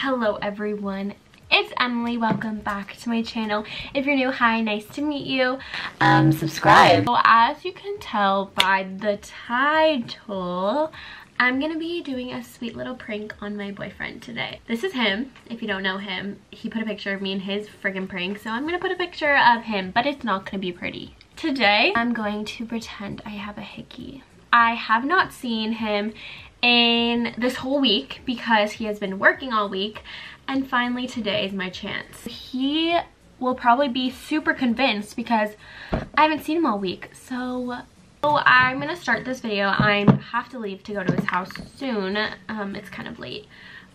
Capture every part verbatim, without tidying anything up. Hello everyone, it's Emily. Welcome back to my channel. If you're new, hi, nice to meet you. Um, subscribe. So as you can tell by the title, I'm gonna be doing a sweet little prank on my boyfriend today. This is him. If you don't know him, he put a picture of me in his friggin' prank, so I'm gonna put a picture of him, but it's not gonna be pretty. Today, I'm going to pretend I have a hickey. I have not seen him in this whole week because he has been working all week, and finally today is my chance. He will probably be super convinced because I haven't seen him all week. So, so I'm gonna start this video. I have to leave to go to his house soon. Um, it's kind of late,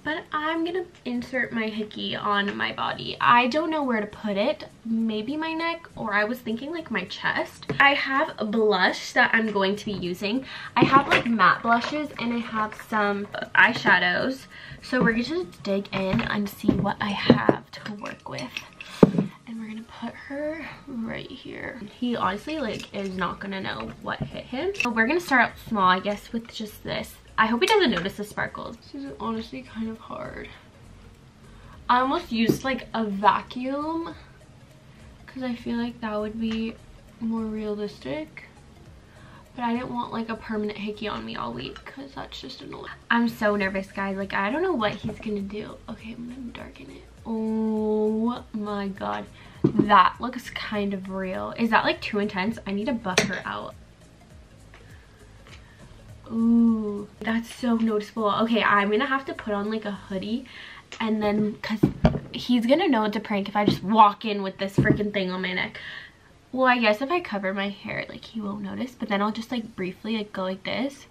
but I'm gonna insert my hickey on my body. I don't know where to put it, maybe my neck, or I was thinking like my chest. I have a blush that I'm going to be using. I have like matte blushes and I have some eyeshadows. So we're gonna just dig in and see what I have to work with. And we're gonna put her right here. He honestly like is not gonna know what hit him. So we're gonna start out small, I guess, with just this. I hope he doesn't notice the sparkles. This is honestly kind of hard. I almost used like a vacuum because I feel like that would be more realistic. But I didn't want like a permanent hickey on me all week because that's just annoying. I'm so nervous, guys. Like, I don't know what he's gonna do. Okay, I'm gonna darken it. Oh my god. That looks kind of real. Is that like too intense? I need to buff her out. Ooh, that's so noticeable. Okay, I'm gonna have to put on like a hoodie, and then because he's gonna know it's a prank if I just walk in with this freaking thing on my neck. Well, I guess if I cover my hair, like, he won't notice, but then I'll just like briefly like go like this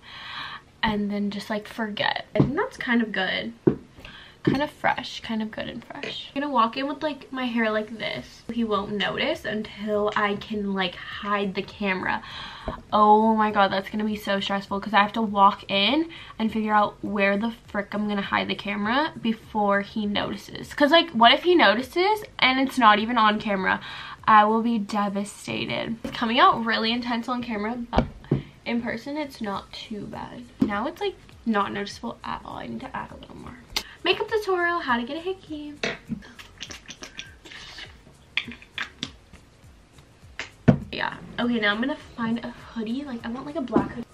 and then just like forget. I think that's kind of good, kind of fresh, kind of good and fresh. I'm gonna walk in with like my hair like this. He won't notice until I can like hide the camera. Oh my god, that's gonna be so stressful because I have to walk in and figure out where the frick I'm gonna hide the camera before he notices. Because like, what if he notices and it's not even on camera? I will be devastated. It's coming out really intense on camera, but in person it's not too bad. Now it's like not noticeable at all. I need to add a little more. Makeup tutorial, how to get a hickey. Yeah, okay, now I'm gonna find a hoodie. Like, I want like a black hoodie.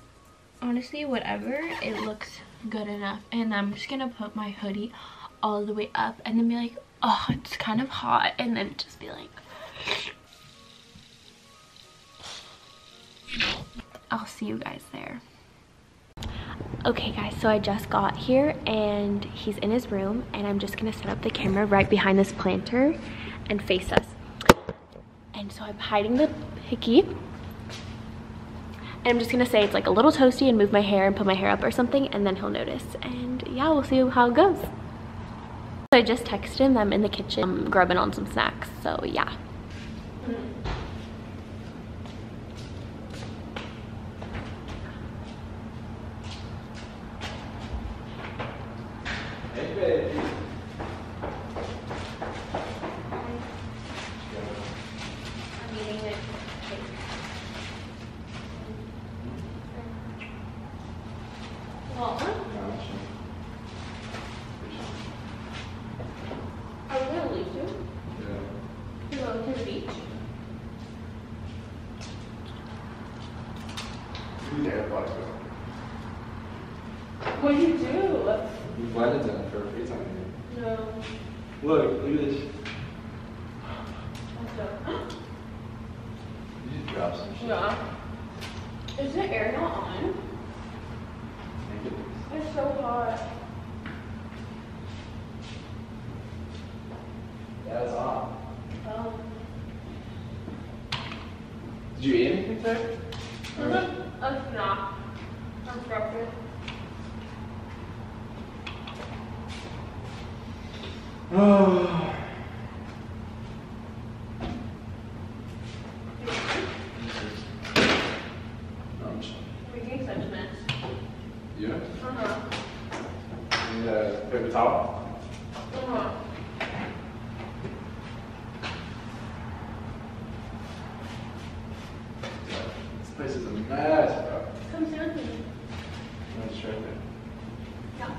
Honestly, whatever, it looks good enough. And I'm just gonna put my hoodie all the way up and then be like, oh, it's kind of hot. And then just be like, I'll see you guys there. Okay guys, so I just got here and he's in his room, and I'm just gonna set up the camera right behind this planter and face us. And so I'm hiding the hickey, and I'm just gonna say it's like a little toasty and move my hair and put my hair up or something, and then he'll notice. And yeah, we'll see how it goes. So I just texted him, I'm in the kitchen um, grubbing on some snacks, so yeah. What do you do? You blended them for a face on you. No. Look, look at this. You just dropped some shit. Yeah. Is the air not on? It's so hot. Yeah, it's off. Oh. Did you eat anything today? Or? Uh, nah. I'm broken. Oh. I'm making such a mess. Yeah? Uh-huh. You need a paper towel? Uh-huh. This place is a mess, bro. Come sit with me. No, it's right there. Yeah.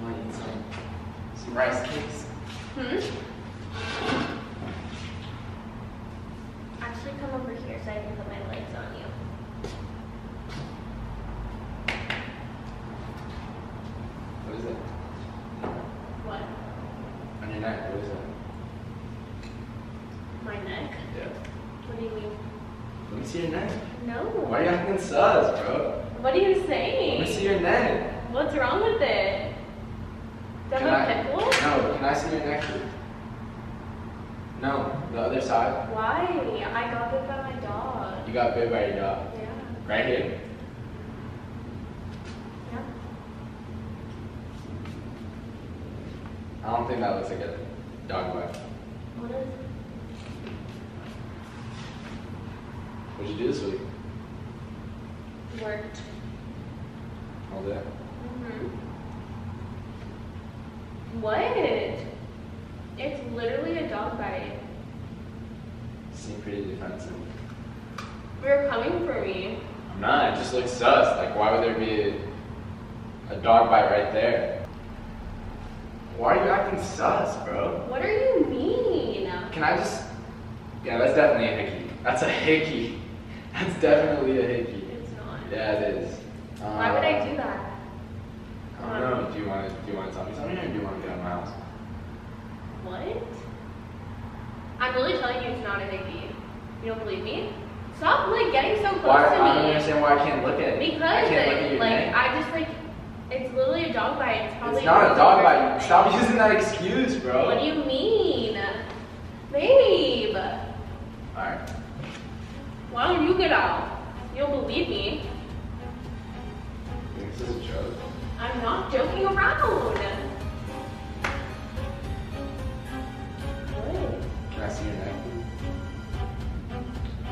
Why inside? some rice cakes. Hmm? Actually, come over here so I can put my legs on you. What is it? What? On your neck, what is it? My neck? Yeah. What do you mean? Let me see your neck. No. Why are you acting sus, bro? What are you saying? Let me see your neck. What's wrong with it? Is that a pickle? No, can I see your neck? No, the other side. Why? I got bit by my dog. You got bit by your dog? Yeah. Right here? Yeah. I don't think that looks like a dog bite. What is it? What did you do this week? Worked. All day? Mm-hmm. What? It's literally a dog bite. Seemed pretty defensive. You're coming for me. I'm not. It just looks sus. Like, why would there be a, a dog bite right there? Why are you acting sus, bro? What do you mean? Can I just? Yeah, that's definitely a hickey. That's a hickey. That's definitely a hickey. It's not. Yeah, it is. Um, why would I do that? I don't know. Do you want to? Do you want to tell me something, or do you want to get out of my house? What? I'm really telling you it's not a hickey. You don't believe me? Stop like getting so close why, to me. I don't understand why I can't look at it. Because I can't look at your like name. I just like it's literally a dog bite. It's probably it's not a dog bite. Stop using that excuse, bro. What do you mean? Babe. Alright. Why don't you get out? You don't believe me. This is a joke. I'm not joking around. I see your neck.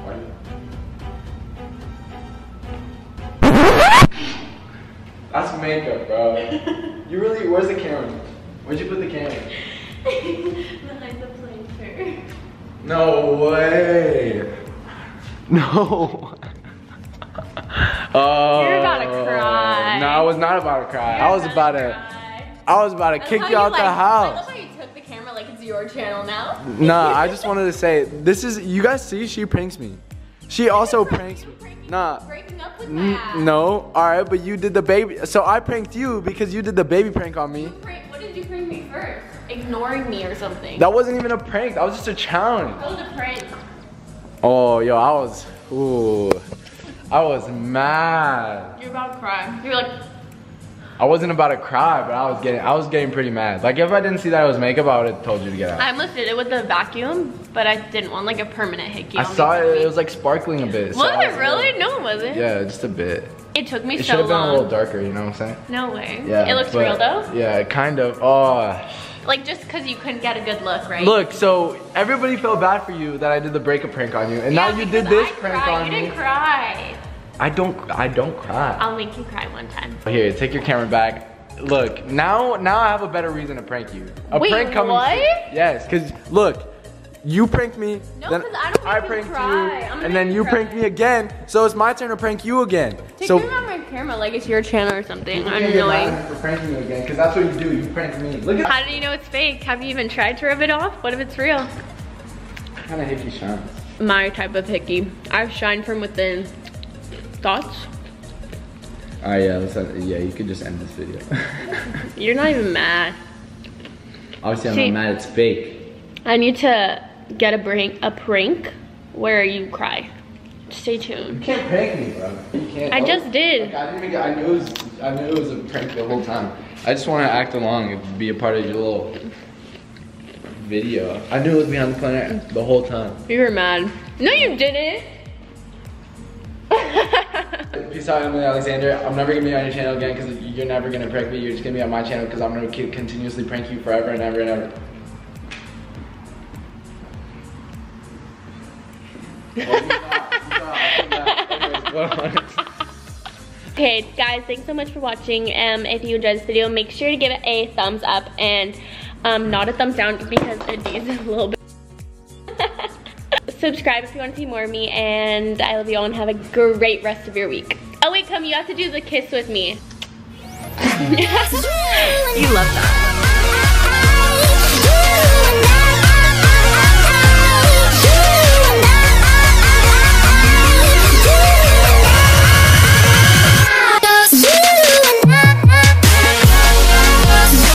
What? That's makeup, bro. You really, where's the camera? Where'd you put the camera? Behind the planter. No way. No. Oh. You're about to cry. No, I was not about to cry. You're I was about, about to, to I was about to That's kick you out like, the house. Your channel now. Nah, I just wanted to say this is you guys see she pranks me. She this also pranks me. Nah. Breaking up with that. No. All right, but you did the baby. So I pranked you because you did the baby prank on me. Prank, what did you prank me first? Ignoring me or something? That wasn't even a prank. That was just a challenge. That was a prank. Oh, yo, I was. Ooh, I was mad. You're about to cry. You're like. I wasn't about to cry, but I was getting I was getting pretty mad. Like if I didn't see that it was makeup, I would have told you to get out. I almost did it with the vacuum, but I didn't want like a permanent hickey. I saw it, it was like sparkling a bit. Was it really? No, it wasn't. Yeah, just a bit. It took me so long. It should have been a little darker, you know what I'm saying? No way. Yeah, it looks real though? Yeah, kind of. Oh. Like just because you couldn't get a good look, right? Look, so everybody felt bad for you that I did the breakup prank on you, and yeah, now you did this I prank cried. on me. You didn't cry. I don't, I don't cry. I'll make you cry one time. Here, take your camera back. Look, now, now I have a better reason to prank you. A Wait, prank coming what? Soon. Yes, because look, you pranked me. No, because I don't I pranked you, and then you pranked me again. So it's my turn to prank you again. Take so, me on my camera, like it's your channel or something. I'm annoying. For pranking you again, because that's what you do. You prank me. Look at. How do you know it's fake? Have you even tried to rub it off? What if it's real? What kind of hickey shine? My type of hickey. I've shined from within. Thoughts? Oh yeah, let's have, yeah, you could just end this video. You're not even mad. Obviously I'm See, not mad, it's fake. I need to get a prank, a prank where you cry. Stay tuned. You can't prank me, bro. You can't. I oh, just did. Like, I, didn't make it, I, knew it was, I knew it was a prank the whole time. I just want to act along and be a part of your little video. I knew it was behind the planet the whole time. You were mad. No, you didn't. Peace out, Emily Alexander. I'm never gonna be on your channel again because you're never gonna prank me. You're just gonna be on my channel because I'm gonna keep continuously prank you forever and ever and ever. Okay, guys, thanks so much for watching. Um, if you enjoyed this video, make sure to give it a thumbs up and um, not a thumbs down because it needs a little bit. Subscribe if you want to see more of me, and I love you all and have a great rest of your week. Oh wait, come, you have to do the kiss with me. You love that.